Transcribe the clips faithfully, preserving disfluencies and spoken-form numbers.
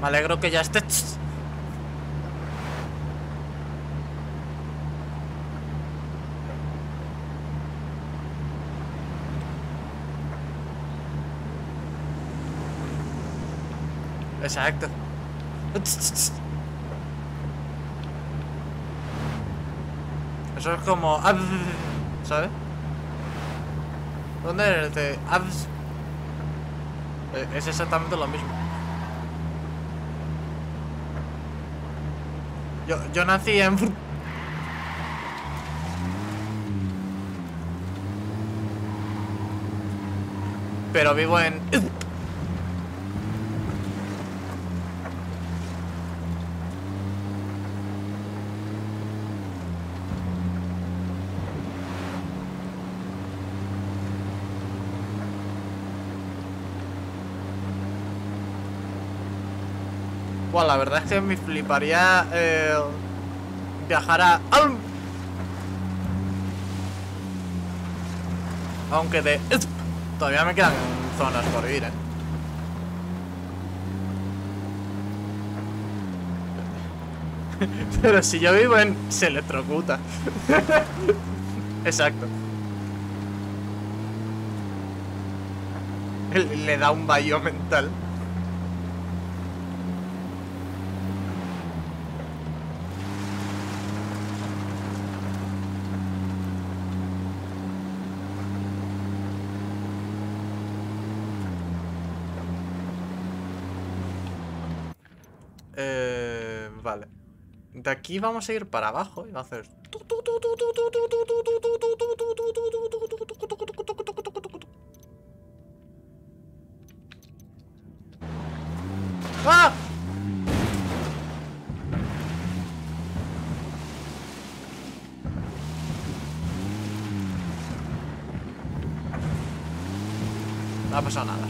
Me alegro que ya estés. Exacto. Eso es como... ¿Sabes? ¿Dónde eres de...? Es exactamente lo mismo. Yo, yo nací en... Pero vivo en... Bueno, la verdad es que me fliparía eh, viajar a... Aunque de... Todavía me quedan zonas por vivir, ¿eh? Pero si yo vivo en... Se electrocuta. Exacto. Le da un vacío mental. Eh, vale. De aquí vamos a ir para abajo y va a hacer... ¡Ah! No ha pasado nada.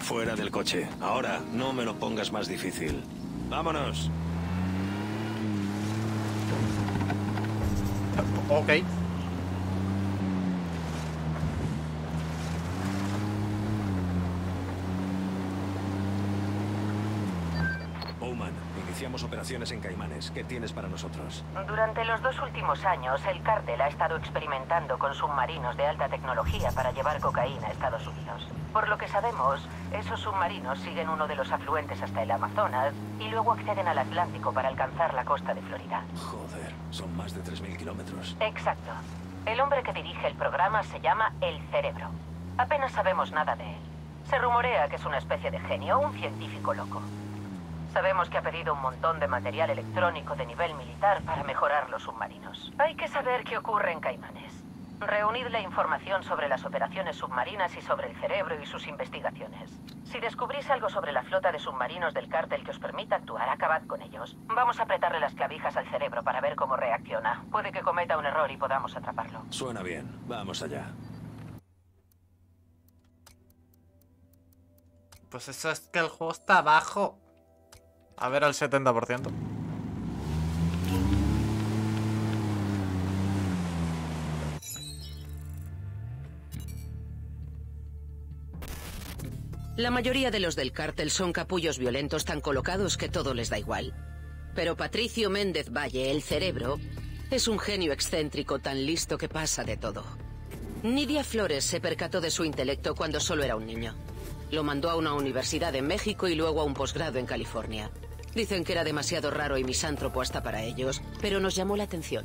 Fuera del coche. Ahora no me lo pongas más difícil. Vámonos. Ok. Bowman, iniciamos operaciones en Caimanes. ¿Qué tienes para nosotros? Durante los dos últimos años, el cártel ha estado experimentando con submarinos de alta tecnología para llevar cocaína a Estados Unidos. Por lo que sabemos, esos submarinos siguen uno de los afluentes hasta el Amazonas y luego acceden al Atlántico para alcanzar la costa de Florida. Joder, son más de tres mil kilómetros. Exacto. El hombre que dirige el programa se llama El Cerebro. Apenas sabemos nada de él. Se rumorea que es una especie de genio, un científico loco. Sabemos que ha pedido un montón de material electrónico de nivel militar para mejorar los submarinos. Hay que saber qué ocurre en Caimanes. Reunid la información sobre las operaciones submarinas y sobre el cerebro y sus investigaciones. Si descubrís algo sobre la flota de submarinos del cártel que os permita actuar, acabad con ellos. Vamos a apretarle las clavijas al cerebro para ver cómo reacciona. Puede que cometa un error y podamos atraparlo. Suena bien. Vamos allá. Pues eso es que el juego está abajo. A ver al setenta por ciento. La mayoría de los del cártel son capullos violentos tan colocados que todo les da igual. Pero Patricio Méndez Valle, el cerebro, es un genio excéntrico tan listo que pasa de todo. Nidia Flores se percató de su intelecto cuando solo era un niño. Lo mandó a una universidad en México y luego a un posgrado en California. Dicen que era demasiado raro y misántropo hasta para ellos, pero nos llamó la atención.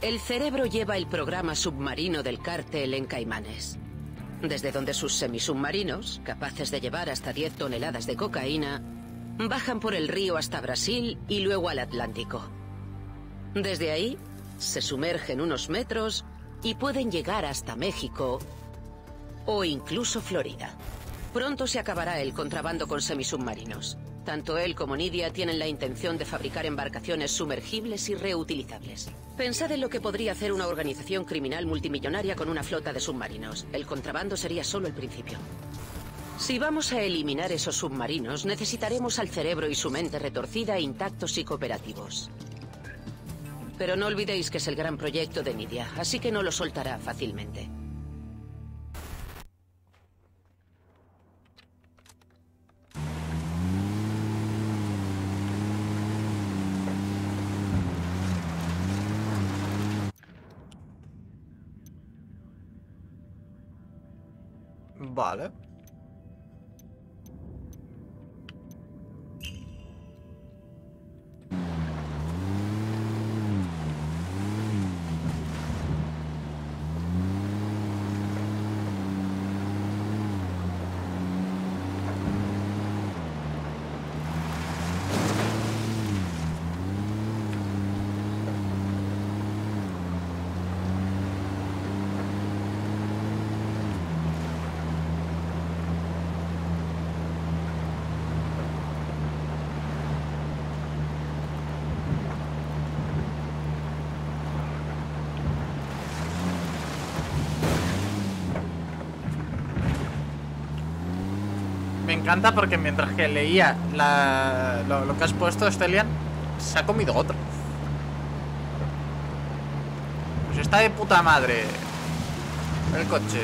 El cerebro lleva el programa submarino del cártel en Caimanes, desde donde sus semisubmarinos, capaces de llevar hasta diez toneladas de cocaína, bajan por el río hasta Brasil y luego al Atlántico. Desde ahí, se sumergen unos metros y pueden llegar hasta México o incluso Florida. Pronto se acabará el contrabando con semisubmarinos. Tanto él como Nidia tienen la intención de fabricar embarcaciones sumergibles y reutilizables. Pensad en lo que podría hacer una organización criminal multimillonaria con una flota de submarinos. El contrabando sería solo el principio. Si vamos a eliminar esos submarinos, necesitaremos al cerebro y su mente retorcida intactos y cooperativos. Pero no olvidéis que es el gran proyecto de Nidia, así que no lo soltará fácilmente. Vale. Me encanta porque mientras que leía la, lo, lo que has puesto, Estelian, se ha comido otro. Pues está de puta madre el coche.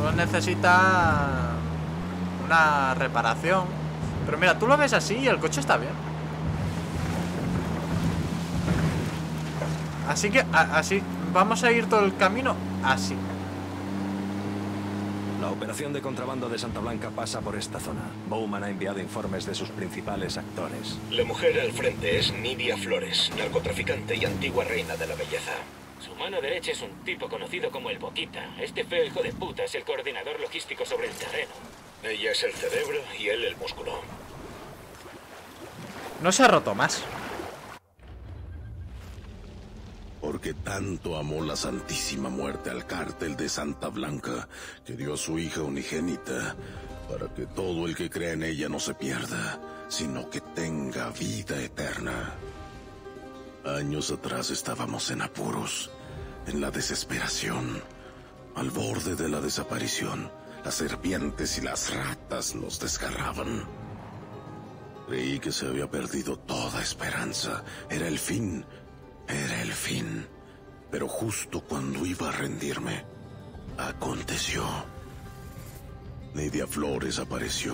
Pues necesita una reparación. Pero mira, tú lo ves así y el coche está bien. Así que, a, así, vamos a ir todo el camino así. La operación de contrabando de Santa Blanca pasa por esta zona. Bowman ha enviado informes de sus principales actores. La mujer al frente es Nidia Flores, narcotraficante y antigua reina de la belleza. Su mano derecha es un tipo conocido como El Boquita. Este feo hijo de puta es el coordinador logístico sobre el terreno. Ella es el cerebro y él el músculo. No se ha roto más. Porque tanto amó la Santísima Muerte al cártel de Santa Blanca, que dio a su hija unigénita, para que todo el que crea en ella no se pierda, sino que tenga vida eterna. Años atrás estábamos en apuros, en la desesperación, al borde de la desaparición. Las serpientes y las ratas nos desgarraban. Creí que se había perdido toda esperanza, era el fin. Era el fin, pero justo cuando iba a rendirme, aconteció. Nidia Flores apareció,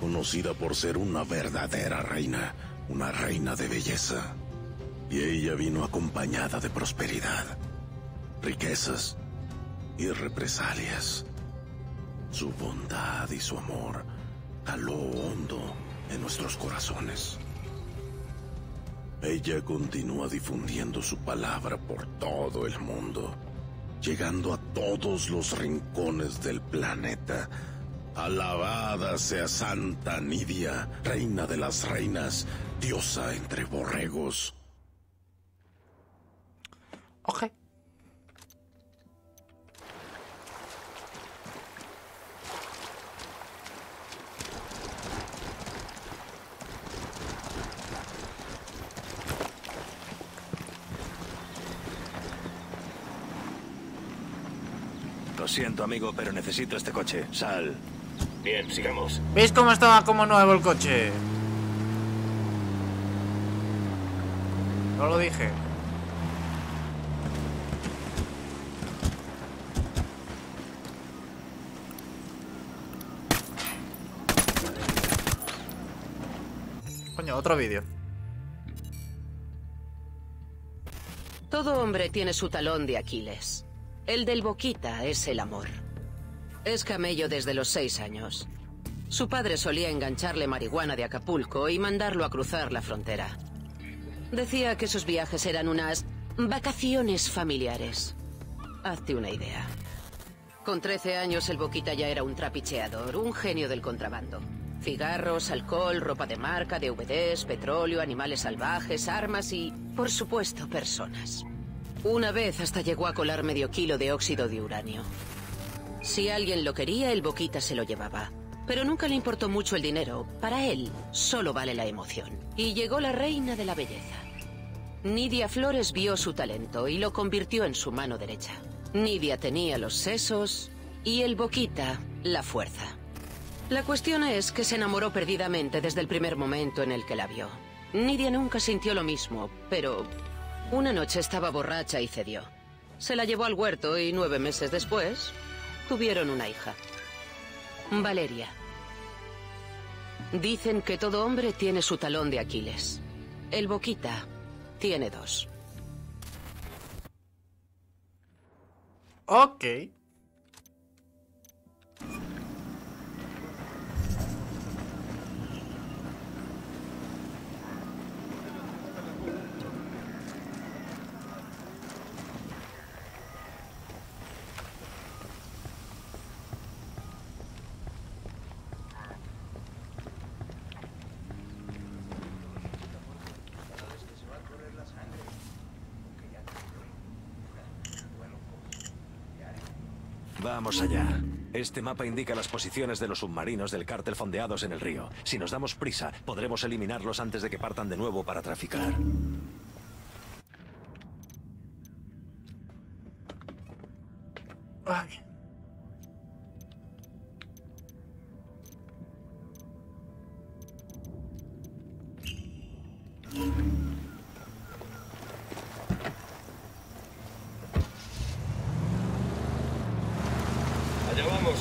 conocida por ser una verdadera reina, una reina de belleza. Y ella vino acompañada de prosperidad, riquezas y represalias. Su bondad y su amor caló hondo en nuestros corazones. Ella continúa difundiendo su palabra por todo el mundo, llegando a todos los rincones del planeta. Alabada sea Santa Nidia, reina de las reinas, diosa entre borregos. Ok. Lo siento, amigo, pero necesito este coche. Sal. Bien, sigamos. ¿Veis cómo estaba como nuevo el coche? No lo dije. Coño, otro vídeo. Todo hombre tiene su talón de Aquiles. El del Boquita es el amor. Es camello desde los seis años. Su padre solía engancharle marihuana de Acapulco y mandarlo a cruzar la frontera. Decía que sus viajes eran unas vacaciones familiares. Hazte una idea. Con trece años el Boquita ya era un trapicheador, un genio del contrabando. Cigarros, alcohol, ropa de marca, D V Ds, petróleo, animales salvajes, armas y, por supuesto, personas. Una vez hasta llegó a colar medio kilo de óxido de uranio. Si alguien lo quería, el Boquita se lo llevaba. Pero nunca le importó mucho el dinero. Para él, solo vale la emoción. Y llegó la reina de la belleza. Nidia Flores vio su talento y lo convirtió en su mano derecha. Nidia tenía los sesos y el Boquita, la fuerza. La cuestión es que se enamoró perdidamente desde el primer momento en el que la vio. Nidia nunca sintió lo mismo, pero una noche estaba borracha y cedió. Se la llevó al huerto y nueve meses después tuvieron una hija, Valeria. Dicen que todo hombre tiene su talón de Aquiles. El Boquita tiene dos. Ok. Vamos allá. Este mapa indica las posiciones de los submarinos del cártel fondeados en el río. Si nos damos prisa, podremos eliminarlos antes de que partan de nuevo para traficar. Ay.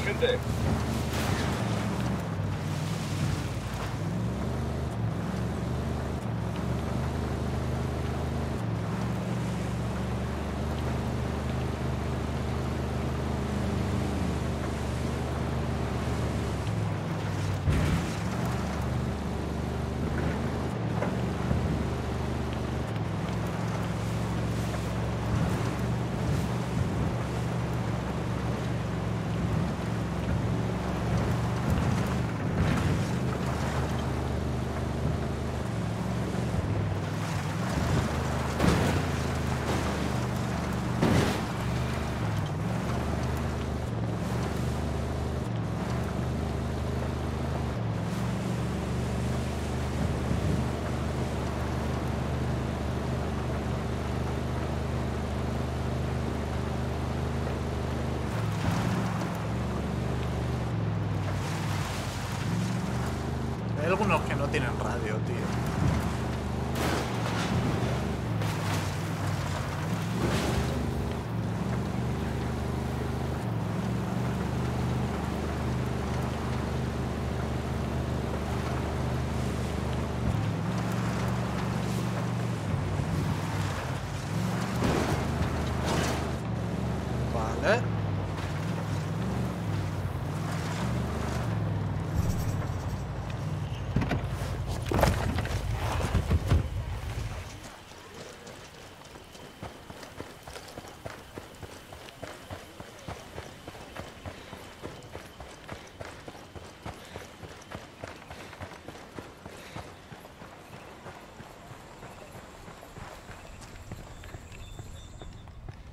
Gente. Hay algunos que no tienen radio, tío.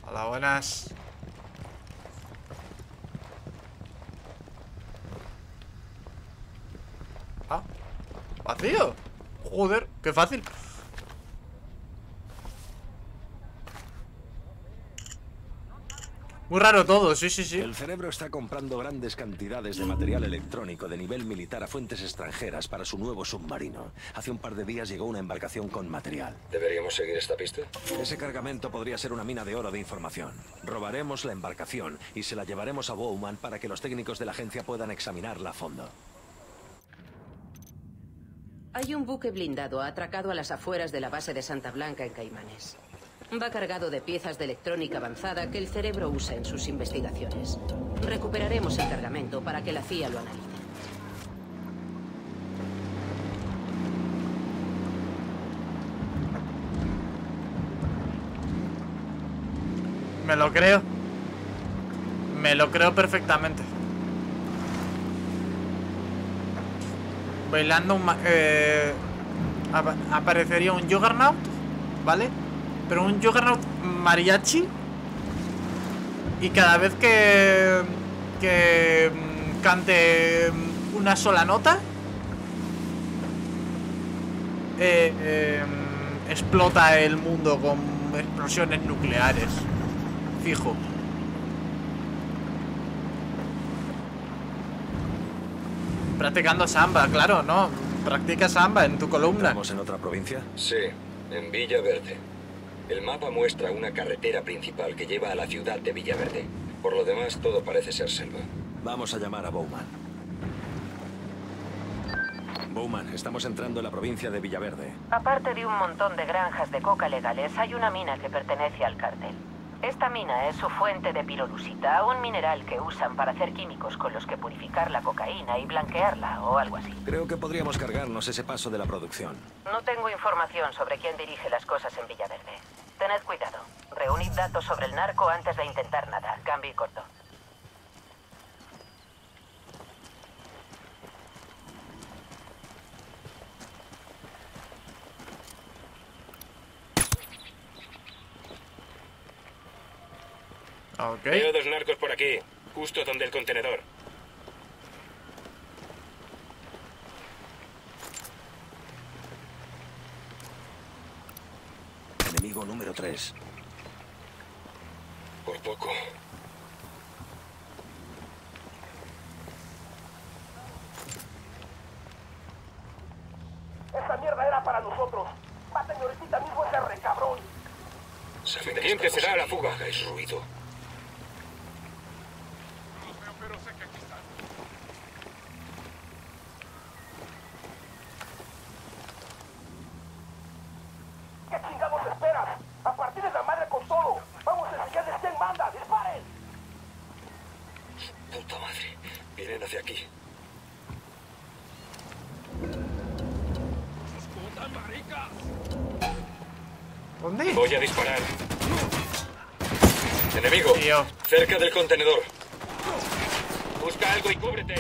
Hola, buenas. Ah, vacío. Joder, qué fácil. Muy raro todo, sí, sí, sí. El cerebro está comprando grandes cantidades de material electrónico de nivel militar a fuentes extranjeras para su nuevo submarino. Hace un par de días llegó una embarcación con material. ¿Deberíamos seguir esta pista? Ese cargamento podría ser una mina de oro de información. Robaremos la embarcación y se la llevaremos a Bowman para que los técnicos de la agencia puedan examinarla a fondo. Hay un buque blindado atracado a las afueras de la base de Santa Blanca en Caimanes. Va cargado de piezas de electrónica avanzada que el cerebro usa en sus investigaciones. Recuperaremos el cargamento para que la C I A lo analice. Me lo creo. Me lo creo perfectamente. Bailando un... Eh, aparecería un Juggernaut, ¿vale? Pero un Juggernaut mariachi. Y cada vez que que cante una sola nota, eh, eh, explota el mundo con explosiones nucleares. Fijo. Practicando samba, claro, ¿no? Practica samba en tu columna. ¿Estamos en otra provincia? Sí, en Villaverde. El mapa muestra una carretera principal que lleva a la ciudad de Villaverde. Por lo demás, todo parece ser selva. Vamos a llamar a Bowman. Bowman, estamos entrando en la provincia de Villaverde. Aparte de un montón de granjas de coca legales, hay una mina que pertenece al cartel. Esta mina es su fuente de pirolusita, un mineral que usan para hacer químicos con los que purificar la cocaína y blanquearla o algo así. Creo que podríamos cargarnos ese paso de la producción. No tengo información sobre quién dirige las cosas en Villaverde. Tened cuidado. Reunid datos sobre el narco antes de intentar nada. Cambio y corto. Okay. Veo dos narcos por aquí, justo donde el contenedor. Enemigo número tres. Por poco. Esa mierda era para nosotros. Maten ahorita mismo ese recabrón. ¿Quién te será la fuga? Hagáis ruido. Voy a disparar. Enemigo, Dios. Cerca del contenedor. Busca algo y cúbrete.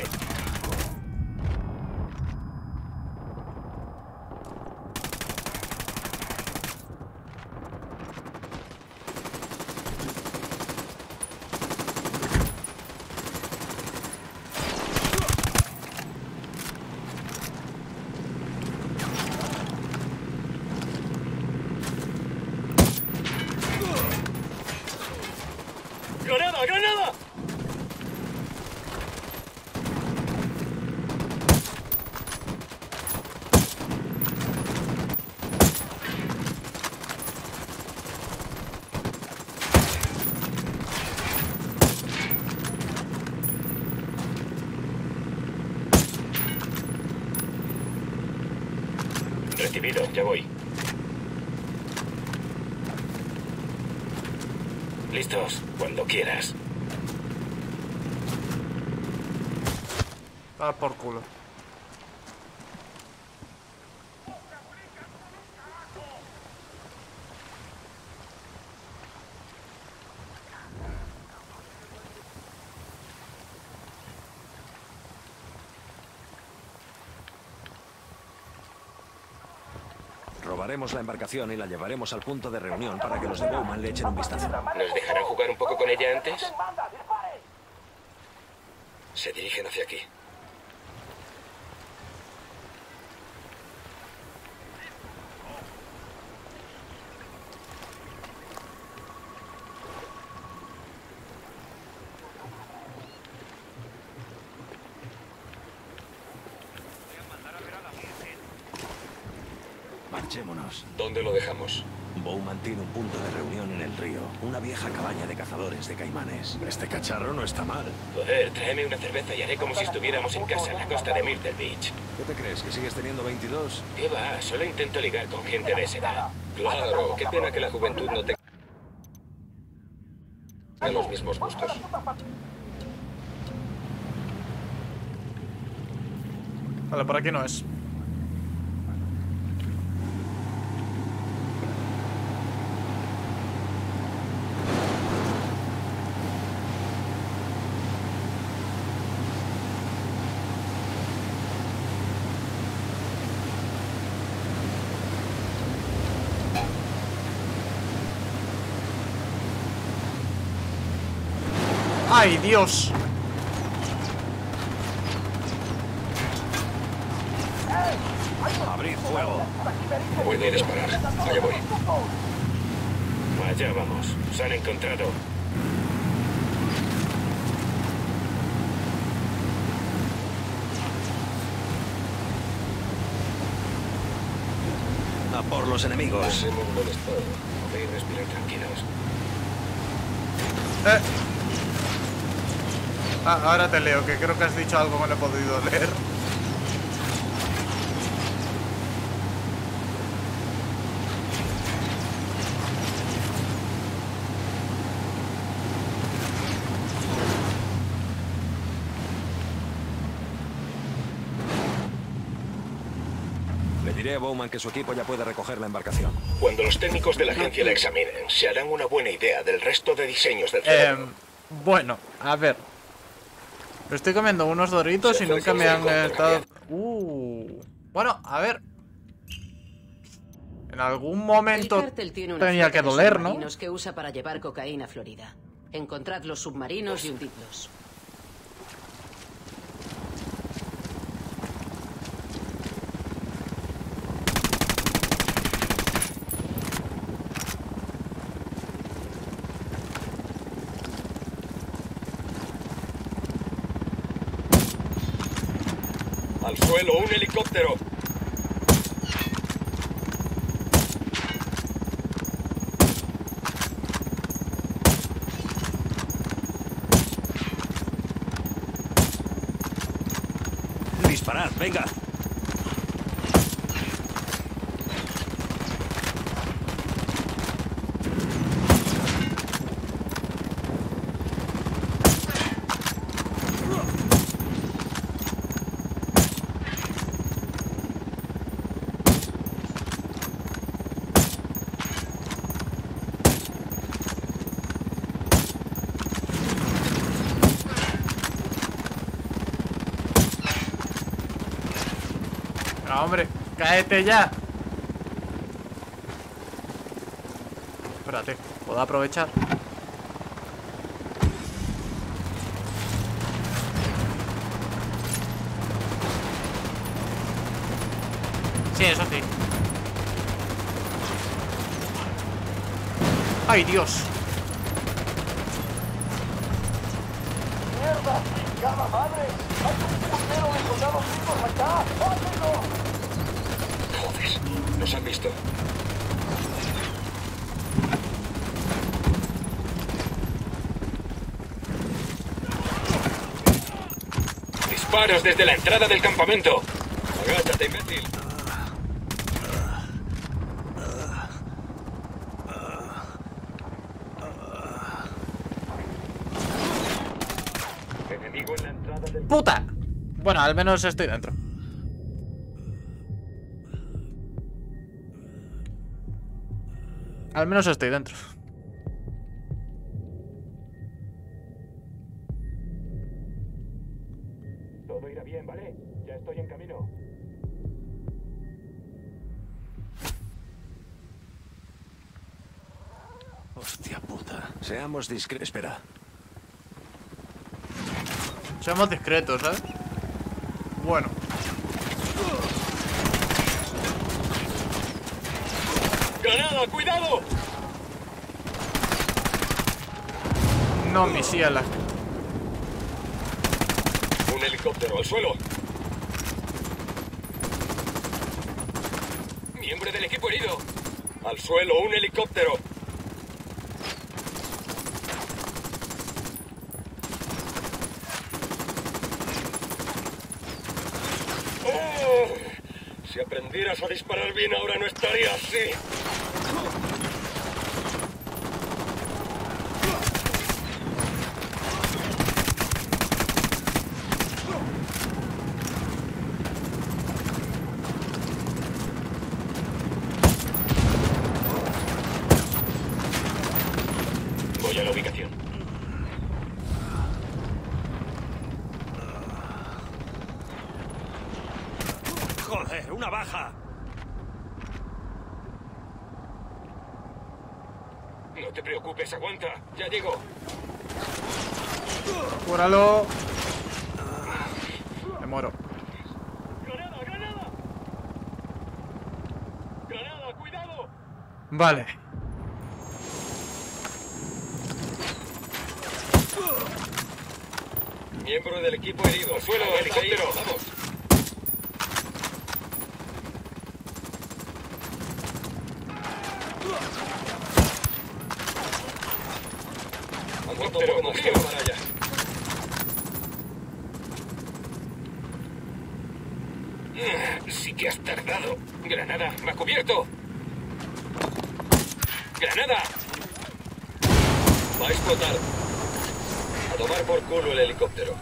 Ya voy. Listos, cuando quieras. Ah, por culo. Robaremos la embarcación y la llevaremos al punto de reunión para que los de Bowman le echen un vistazo. ¿Nos dejarán jugar un poco con ella antes? Se dirigen hacia aquí. ¿Dónde lo dejamos? Bowman tiene un punto de reunión en el río. Una vieja cabaña de cazadores de caimanes. Este cacharro no está mal. Joder, tráeme una cerveza y haré como si estuviéramos en casa en la costa de Myrtle Beach. ¿Qué te crees? ¿Que sigues teniendo veintidós? ¿Qué va? Solo intento ligar con gente de esa edad. Claro, qué pena que la juventud no tenga los mismos gustos. Vale, por aquí no es. ¡Ay, Dios! fuego. Puede disparar. Allá voy. Allá vamos. Se han encontrado. A por los enemigos. Estamos en buen estado. Podéis respirar tranquilos. Eh. Ah, ahora te leo, que creo que has dicho algo que no he podido leer. Le diré a Bowman que su equipo ya puede recoger la embarcación. Cuando los técnicos de la agencia la examinen, se harán una buena idea del resto de diseños del cerebro. Eh, bueno, a ver. Pero estoy comiendo unos doritos y nunca me han estado... Uh, bueno, a ver. En algún momento tenía que doler, ¿no? Que usa para llevar cocaína a Florida. Encontrad los submarinos y hundidlos. ¡Al suelo! ¡Un helicóptero! ¡Disparad! ¡Venga! Hombre, cáete ya. Espérate, puedo aprovechar. Sí, eso sí. ¡Ay, Dios! ¡Mierda, chingada madre! ¡Hay un puntero de soldados ricos acá! ¡Ótelo! Nos han visto. Disparos desde la entrada del campamento. Agáchate, imbécil. Enemigo en la entrada del... ¡Puta! Bueno, al menos estoy dentro. Al menos estoy dentro. Todo irá bien, ¿vale? Ya estoy en camino. Hostia puta. Seamos discretos. Espera. Seamos discretos, ¿sabes? Bueno. ¡Granada, cuidado! No, misiala. Un helicóptero al suelo. Miembro del equipo herido. Al suelo, un helicóptero. ¡Oh! Si aprendieras a disparar bien, ahora no estaría así. ¡Joder, una baja! No te preocupes, aguanta. Ya llego. ¡Cúralo! Me muero. ¡Granada, granada! Vale. Miembro del equipo herido. Suelo, helicóptero. Vamos. Aguanta un poco más que para allá. Sí que has tardado. Granada, me ha cubierto. ¡Granada! Va a explotar. A tomar por culo el helicóptero.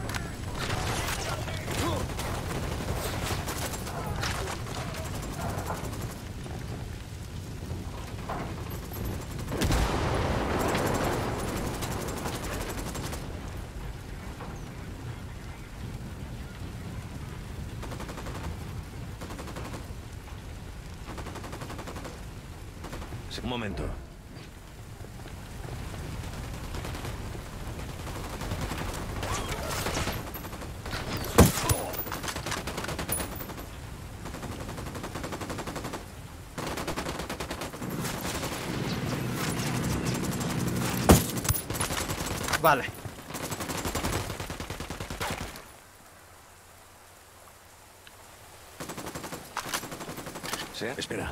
Un momento. Vale. ¿Sí? Espera.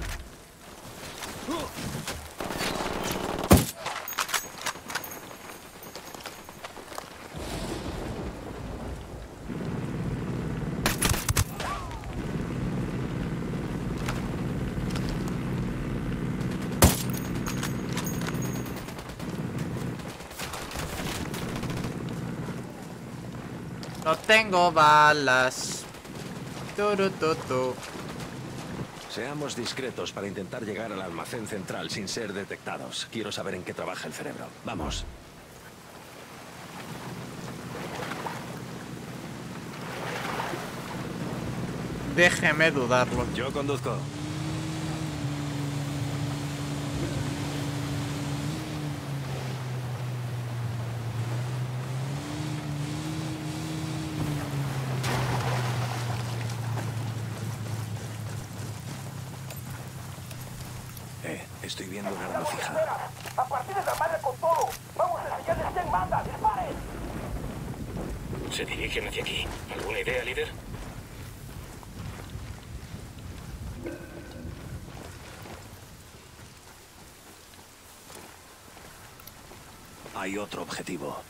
No tengo balas. Turu, tu, tu. Seamos discretos para intentar llegar al almacén central sin ser detectados. Quiero saber en qué trabaja el cerebro. Vamos. Déjeme dudarlo. Yo conduzco. Estoy viendo una arma fija. A partir de la madre con todo. Vamos a enseñarles quién manda. ¡Disparen! Se dirigen hacia aquí. ¿Alguna idea, líder? Hay otro objetivo.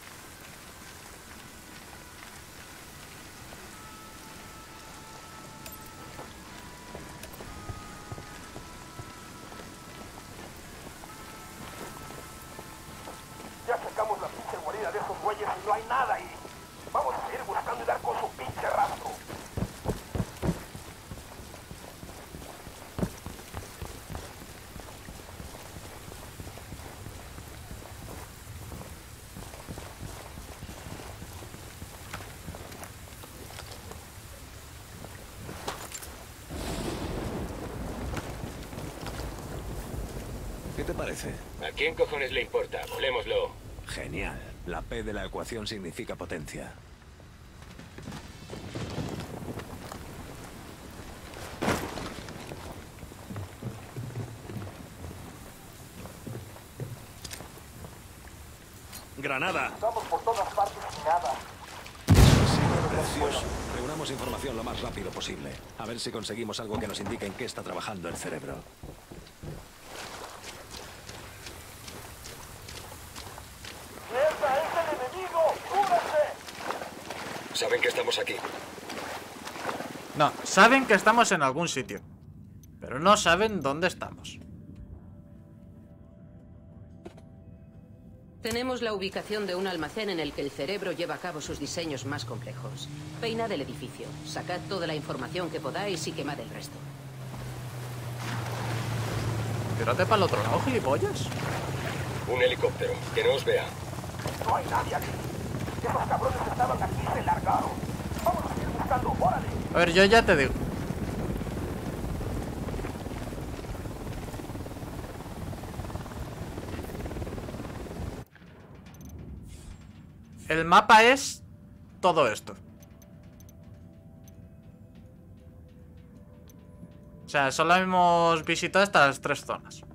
¿Qué te parece? ¿A quién cojones le importa? Volémoslo. Genial. La P de la ecuación significa potencia. ¡Granada! Estamos por todas partes y nada. Eso ha sido precioso. Reunamos información lo más rápido posible. A ver si conseguimos algo que nos indique en qué está trabajando el cerebro. Saben que estamos aquí. No, saben que estamos en algún sitio, pero no saben dónde estamos. Tenemos la ubicación de un almacén en el que el cerebro lleva a cabo sus diseños más complejos. Peinad el edificio, sacad toda la información que podáis y quemad el resto. Tírate para el otro lado, gilipollas. Un helicóptero, que no os vea. No hay nadie aquí. Esos cabrones estaban aquí, se largaron. Vamos a seguir buscando, órale. A ver, yo ya te digo. El mapa es todo esto. O sea, solo hemos visitado estas tres zonas.